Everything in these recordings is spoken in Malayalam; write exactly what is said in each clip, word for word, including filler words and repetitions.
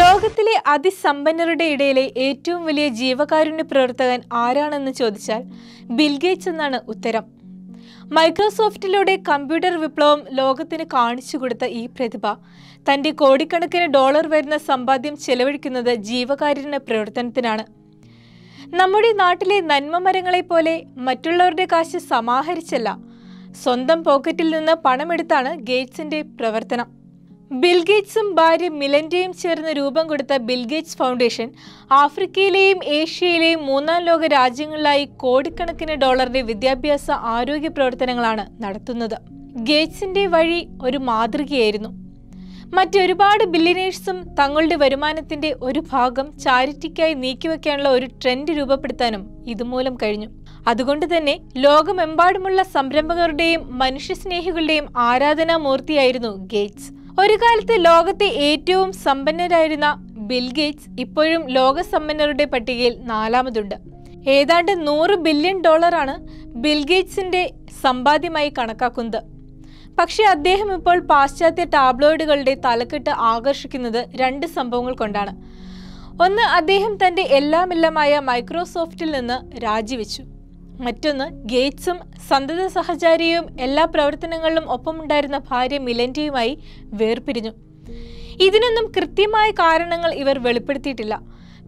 ലോകത്തിലെ അതിസമ്പന്നരുടെ ഇടയിലെ ഏറ്റവും വലിയ ജീവകാരുണ്യ പ്രവർത്തകൻ ആരാണെന്ന് ചോദിച്ചാൽ ബിൽ ഗേറ്റ്സ് എന്നാണ് ഉത്തരം. മൈക്രോസോഫ്റ്റിലൂടെ കമ്പ്യൂട്ടർ വിപ്ലവം ലോകത്തിന് കാണിച്ചുകൊടുത്ത ഈ പ്രതിഭ തൻ്റെ കോടിക്കണക്കിന് ഡോളർ വരുന്ന സമ്പാദ്യം ചെലവഴിക്കുന്നത് ജീവകാരുണ്യ പ്രവർത്തനത്തിനാണ്. നമ്മുടെ നാട്ടിലെ നന്മ മരങ്ങളെപ്പോലെ മറ്റുള്ളവരുടെ കാശ് സമാഹരിച്ചല്ല, സ്വന്തം പോക്കറ്റിൽ നിന്ന് പണമെടുത്താണ് ഗേറ്റ്സിൻ്റെ പ്രവർത്തനം. ബിൽ ഗേറ്റ്സും ഭാര്യ മിലൻഡയും ചേർന്ന് രൂപം കൊടുത്ത ബിൽ ഗേറ്റ്സ് ഫൗണ്ടേഷൻ ആഫ്രിക്കയിലെയും ഏഷ്യയിലെയും മൂന്നാം ലോക രാജ്യങ്ങളിലായി കോടിക്കണക്കിന് ഡോളറിന്റെ വിദ്യാഭ്യാസ ആരോഗ്യ പ്രവർത്തനങ്ങളാണ് നടത്തുന്നത്. ഗേറ്റ്സിന്റെ വഴി ഒരു മാതൃകയായിരുന്നു. മറ്റൊരുപാട് ബില്യനേഴ്സും തങ്ങളുടെ വരുമാനത്തിന്റെ ഒരു ഭാഗം ചാരിറ്റിക്കായി നീക്കിവെക്കാനുള്ള ഒരു ട്രെൻഡ് രൂപപ്പെടുത്താനും ഇതുമൂലം കഴിഞ്ഞു. അതുകൊണ്ട് തന്നെ ലോകമെമ്പാടുമുള്ള സംരംഭകരുടെയും മനുഷ്യസ്നേഹികളുടെയും ആരാധനാമൂർത്തിയായിരുന്നു ഗേറ്റ്സ്. ഒരു കാലത്ത് ലോകത്തെ ഏറ്റവും സമ്പന്നരായിരുന്ന ബിൽ ഗേറ്റ്സ് ഇപ്പോഴും ലോകസമ്പന്നരുടെ പട്ടികയിൽ നാലാമതുണ്ട്. ഏതാണ്ട് നൂറ് ബില്യൺ ഡോളറാണ് ബിൽ ഗേറ്റ്സിൻ്റെ സമ്പാദ്യമായി കണക്കാക്കുന്നത്. പക്ഷേ അദ്ദേഹം ഇപ്പോൾ പാശ്ചാത്യ ടാബ്ലോയിഡുകളുടെ തലക്കെട്ട് ആകർഷിക്കുന്നത് രണ്ട് സംഭവങ്ങൾ കൊണ്ടാണ്. ഒന്ന്, അദ്ദേഹം തൻ്റെ എല്ലാമെല്ലാമായ മൈക്രോസോഫ്റ്റിൽ നിന്ന് രാജിവെച്ചു. മറ്റൊന്ന്, ഗേറ്റ്സും സന്തത സഹചാരിയും എല്ലാ പ്രവർത്തനങ്ങളിലും ഒപ്പമുണ്ടായിരുന്ന ഭാര്യ മിലൻഡയുമായി വേർപിരിഞ്ഞു. ഇതിനൊന്നും കൃത്യമായ കാരണങ്ങൾ ഇവർ വെളിപ്പെടുത്തിയിട്ടില്ല.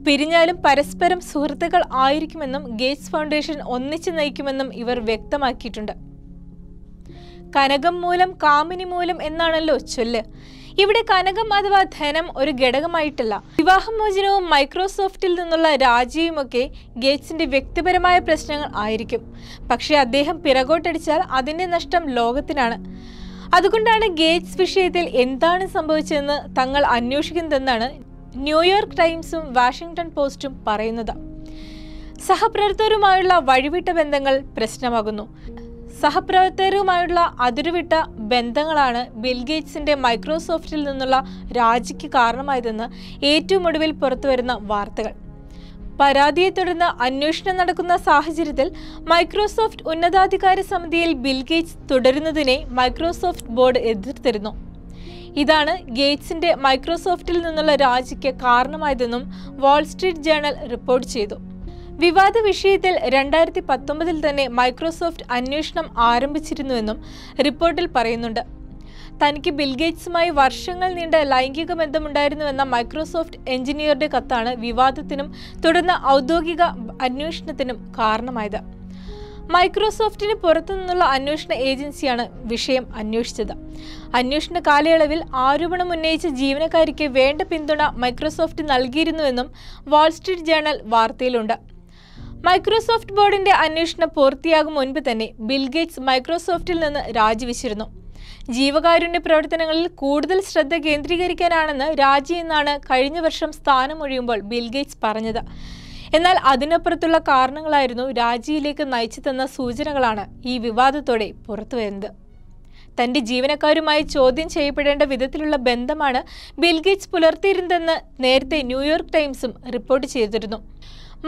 പിരിഞ്ഞാലും പരസ്പരം സുഹൃത്തുക്കൾ ആയിരിക്കുമെന്നും ഗേറ്റ്സ് ഫൗണ്ടേഷൻ ഒന്നിച്ചു നയിക്കുമെന്നും ഇവർ വ്യക്തമാക്കിയിട്ടുണ്ട്. കനകം മൂലം കാമിനി മൂലം എന്നാണല്ലോ ചൊല്ല്. ഇവിടെ കനകം അഥവാ ധനം ഒരു ഘടകമായിട്ടല്ല, വിവാഹമോചനവും മൈക്രോസോഫ്റ്റിൽ നിന്നുള്ള രാജിയുമൊക്കെ ഗേറ്റ്സിന്റെ വ്യക്തിപരമായ പ്രശ്നങ്ങൾ ആയിരിക്കും. പക്ഷേ അദ്ദേഹം പിറകോട്ടടിച്ചാൽ അതിന്റെ നഷ്ടം ലോകത്തിനാണ്. അതുകൊണ്ടാണ് ഗേറ്റ്സ് വിഷയത്തിൽ എന്താണ് സംഭവിച്ചതെന്ന് തങ്ങൾ അന്വേഷിക്കുന്നതെന്നാണ് ന്യൂയോർക്ക് ടൈംസും വാഷിംഗ്ടൺ പോസ്റ്റും പറയുന്നത്. സഹപ്രവർത്തകരുമായുള്ള വഴിവിട്ട ബന്ധങ്ങൾ പ്രശ്നമാകുന്നു. സഹപ്രവർത്തകരുമായുള്ള അതിരുവിട്ട ബന്ധങ്ങളാണ് ബിൽ ഗേറ്റ്സിൻ്റെ മൈക്രോസോഫ്റ്റിൽ നിന്നുള്ള രാജിക്ക് കാരണമായതെന്ന് ഏറ്റവും ഒടുവിൽ പുറത്തുവരുന്ന വാർത്തകൾ. പരാതിയെ തുടർന്ന് അന്വേഷണം നടക്കുന്ന സാഹചര്യത്തിൽ മൈക്രോസോഫ്റ്റ് ഉന്നതാധികാര സമിതിയിൽ ബിൽ ഗേറ്റ്സ് തുടരുന്നതിനെ മൈക്രോസോഫ്റ്റ് ബോർഡ് എതിർത്തിരുന്നു. ഇതാണ് ഗേറ്റ്സിൻ്റെ മൈക്രോസോഫ്റ്റിൽ നിന്നുള്ള രാജിക്ക് കാരണമായതെന്നും വാൾസ്ട്രീറ്റ് ജേണൽ റിപ്പോർട്ട് ചെയ്തു. വിവാദ വിഷയത്തിൽ രണ്ടായിരത്തി പത്തൊമ്പതിൽ തന്നെ മൈക്രോസോഫ്റ്റ് അന്വേഷണം ആരംഭിച്ചിരുന്നുവെന്നും റിപ്പോർട്ടിൽ പറയുന്നുണ്ട്. തനിക്ക് ബിൽഗേറ്റ്സുമായി വർഷങ്ങൾ നീണ്ട ലൈംഗിക ബന്ധമുണ്ടായിരുന്നുവെന്ന മൈക്രോസോഫ്റ്റ് എഞ്ചിനീയറുടെ കത്താണ് വിവാദത്തിനും തുടർന്ന് ഔദ്യോഗിക അന്വേഷണത്തിനും കാരണമായത്. മൈക്രോസോഫ്റ്റിന് പുറത്തുനിന്നുള്ള അന്വേഷണ ഏജൻസിയാണ് വിഷയം അന്വേഷിച്ചത്. അന്വേഷണ കാലയളവിൽ ആരോപണം ഉന്നയിച്ച ജീവനക്കാരിക്ക് വേണ്ട പിന്തുണ മൈക്രോസോഫ്റ്റ് നൽകിയിരുന്നുവെന്നും വാൾസ്ട്രീറ്റ് ജേണൽ വാർത്തയിലുണ്ട്. മൈക്രോസോഫ്റ്റ് ബോർഡിന്റെ അന്വേഷണം പൂർത്തിയാകും മുൻപ് തന്നെ ബിൽ ഗേറ്റ്സ് മൈക്രോസോഫ്റ്റിൽ നിന്ന് രാജിവെച്ചിരുന്നു. ജീവകാരുണ്യ പ്രവർത്തനങ്ങളിൽ കൂടുതൽ ശ്രദ്ധ കേന്ദ്രീകരിക്കാനാണെന്ന് രാജിയെന്നാണ് കഴിഞ്ഞ വർഷം സ്ഥാനമൊഴിയുമ്പോൾ ബിൽ ഗേറ്റ്സ് പറഞ്ഞത്. എന്നാൽ അതിനപ്പുറത്തുള്ള കാരണങ്ങളായിരുന്നു രാജിയിലേക്ക് നയിച്ചതെന്ന സൂചനകളാണ് ഈ വിവാദത്തോടെ പുറത്തുവരുന്നത്. തൻ്റെ ജീവനക്കാരുമായി ചോദ്യം ചെയ്യപ്പെടേണ്ട വിധത്തിലുള്ള ബന്ധമാണ് ബിൽ ഗേറ്റ്സ് പുലർത്തിയിരുന്നതെന്ന് നേരത്തെ ന്യൂയോർക്ക് ടൈംസും റിപ്പോർട്ട് ചെയ്തിരുന്നു.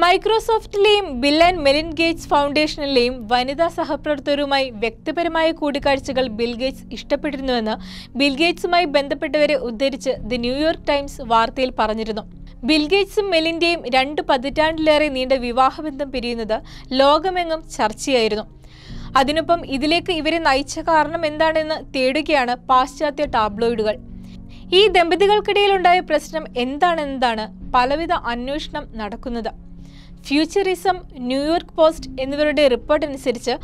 മൈക്രോസോഫ്റ്റിലെയും ബിൽ ആൻഡ് മെലിൻഡ ഗേറ്റ്സ് ഫൗണ്ടേഷനിലെയും വനിതാ സഹപ്രവർത്തകരുമായി വ്യക്തിപരമായ കൂടിക്കാഴ്ചകൾ ബിൽ ഗേറ്റ്സ് ഇഷ്ടപ്പെട്ടിരുന്നുവെന്ന് ബിൽ ഗേറ്റ്സുമായി ബന്ധപ്പെട്ടവരെ ഉദ്ധരിച്ച് ദി ന്യൂയോർക്ക് ടൈംസ് വാർത്തയിൽ പറഞ്ഞിരുന്നു. ബിൽ ഗേറ്റ്സും മെലിൻഡയും രണ്ട് പതിറ്റാണ്ടിലേറെ നീണ്ട വിവാഹബന്ധം പിരിയുന്നത് ലോകമെങ്ങും ചർച്ചയായിരുന്നു. അതിനൊപ്പം ഇതിലേക്ക് ഇവരെ നയിച്ച കാരണം എന്താണെന്ന് തേടുകയാണ് പാശ്ചാത്യ ടാബ്ലോയിഡുകൾ. ഈ ദമ്പതികൾക്കിടയിലുണ്ടായ പ്രശ്നം എന്താണെന്നതാണ് പലവിധ അന്വേഷണം നടക്കുന്നത്. ഫ്യൂച്ചറിസം, ന്യൂയോർക്ക് പോസ്റ്റ് എന്നിവരുടെ റിപ്പോർട്ട് അനുസരിച്ച്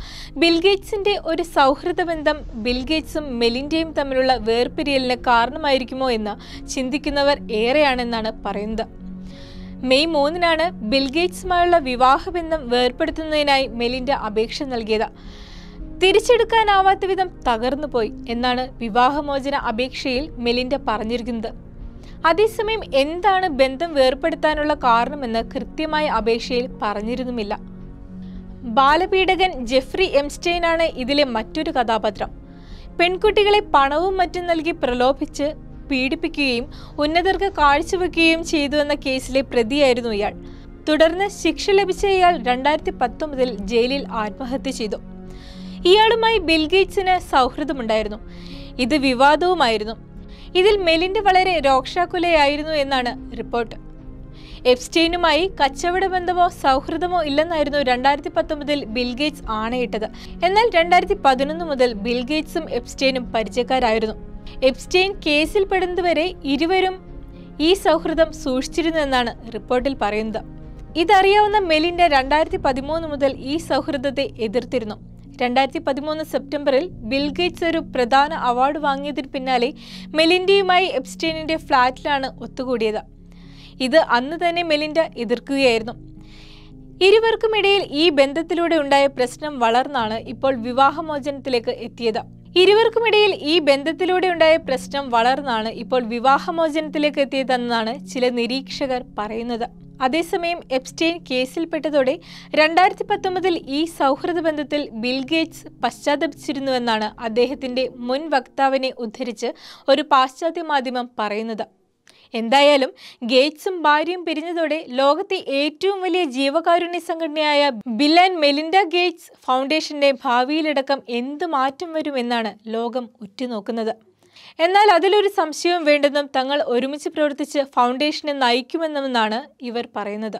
ബിൽ ഗേറ്റ്സിൻ്റെ ഒരു സൗഹൃദ ബന്ധം ബിൽ ഗേറ്റ്സും മെലിൻഡയും തമ്മിലുള്ള വേർപിരിയലിന് കാരണമായിരിക്കുമോ എന്ന് ചിന്തിക്കുന്നവർ ഏറെയാണെന്നാണ് പറയുന്നത്. മെയ് മൂന്നിനാണ് ബിൽ ഗേറ്റ്സുമായുള്ള വിവാഹബന്ധം വേർപ്പെടുത്തുന്നതിനായി മെലിൻഡ അപേക്ഷ നൽകിയത്. തിരിച്ചെടുക്കാനാവാത്ത വിധം തകർന്നുപോയി എന്നാണ് വിവാഹമോചന അപേക്ഷയിൽ മെലിൻഡ പറഞ്ഞിരിക്കുന്നത്. അതേസമയം എന്താണ് ബന്ധം വേർപ്പെടുത്താനുള്ള കാരണമെന്ന് കൃത്യമായ അപേക്ഷയിൽ പറഞ്ഞിരുന്നുമില്ല. ബാലപീഡകൻ ജെഫ്രി എംസ്റ്റെയിനാണ് ഇതിലെ മറ്റൊരു കഥാപാത്രം. പെൺകുട്ടികളെ പണവും മറ്റും നൽകി പ്രലോഭിച്ച് പീഡിപ്പിക്കുകയും ഉന്നതർക്ക് കാഴ്ചവെക്കുകയും ചെയ്തുവെന്ന കേസിലെ പ്രതിയായിരുന്നു ഇയാൾ. തുടർന്ന് ശിക്ഷ ലഭിച്ച ഇയാൾ രണ്ടായിരത്തി പത്തൊമ്പതിൽ ജയിലിൽ ആത്മഹത്യ ചെയ്തു. ഇയാളുമായി ബിൽ ഗേറ്റ്സിന് സൗഹൃദമുണ്ടായിരുന്നു. ഇത് വിവാദവുമായിരുന്നു. ഇതിൽ മെലിൻഡ വളരെ രോക്ഷാകുലയായിരുന്നു എന്നാണ് റിപ്പോർട്ട്. എപ്സ്റ്റീനുമായി കച്ചവട ബന്ധമോ സൗഹൃദമോ ഇല്ലെന്നായിരുന്നു രണ്ടായിരത്തി പത്തൊമ്പതിൽ ബിൽഗേറ്റ്സ് ആണയിട്ടത്. എന്നാൽ രണ്ടായിരത്തി പതിനൊന്ന് മുതൽ ബിൽഗേറ്റ്സും എപ്സ്റ്റീനും പരിചയക്കാരായിരുന്നു. എപ്സ്റ്റീൻ കേസിൽപ്പെടുന്നതുവരെ ഇരുവരും ഈ സൗഹൃദം സൂക്ഷിച്ചിരുന്നെന്നാണ് റിപ്പോർട്ടിൽ പറയുന്നത്. ഇതറിയാവുന്ന മെലിൻഡ രണ്ടായിരത്തി പതിമൂന്ന് മുതൽ ഈ സൗഹൃദത്തെ എതിർത്തിരുന്നു. രണ്ടായിരത്തി പതിമൂന്ന് സെപ്റ്റംബറിൽ ബിൽഗേറ്റ്സ് ഒരു പ്രധാന അവാർഡ് വാങ്ങിയതിന് പിന്നാലെ മെലിൻഡയുമായി എപ്സ്റ്റീനിൻ്റെ ഫ്ലാറ്റിലാണ് ഒത്തുകൂടിയത്. ഇത് അന്ന് തന്നെ മെലിൻഡ എതിർക്കുകയായിരുന്നു. ഇരുവർക്കുമിടയിൽ ഈ ബന്ധത്തിലൂടെ ഉണ്ടായ പ്രശ്നം വളർന്നാണ് ഇപ്പോൾ വിവാഹമോചനത്തിലേക്ക് എത്തിയത്. ഇരുവർക്കുമിടയിൽ ഈ ബന്ധത്തിലൂടെ ഉണ്ടായ പ്രശ്നം വളർന്നാണ് ഇപ്പോൾ വിവാഹമോചനത്തിലേക്ക് എത്തിയതെന്നാണ് ചില നിരീക്ഷകർ പറയുന്നത്. അതേസമയം എപ്സ്റ്റീൻ കേസിൽപ്പെട്ടതോടെ രണ്ടായിരത്തി പത്തൊമ്പതിൽ ഈ സൗഹൃദ ബന്ധത്തിൽ ബിൽഗേറ്റ്സ് പശ്ചാത്തപിച്ചിരുന്നുവെന്നാണ് അദ്ദേഹത്തിൻ്റെ മുൻ വക്താവിനെ ഉദ്ധരിച്ച് ഒരു പാശ്ചാത്യ മാധ്യമം പറയുന്നത്. എന്തായാലും ഗേറ്റ്സും ഭാര്യയും പിരിഞ്ഞതോടെ ലോകത്തെ ഏറ്റവും വലിയ ജീവകാരുണ്യ സംഘടനയായ ബിൽ ആൻഡ് മെലിൻഡ ഗേറ്റ്സ് ഫൗണ്ടേഷന്റെ ഭാവിയിലടക്കം എന്ത് മാറ്റം വരുമെന്നാണ് ലോകം ഉറ്റുനോക്കുന്നത്. എന്നാൽ അതിലൊരു സംശയവും വേണ്ടെന്നും തങ്ങൾ ഒരുമിച്ച് പ്രവർത്തിച്ച് ഫൗണ്ടേഷനെ നയിക്കുമെന്നുമെന്നാണ് ഇവർ പറയുന്നത്.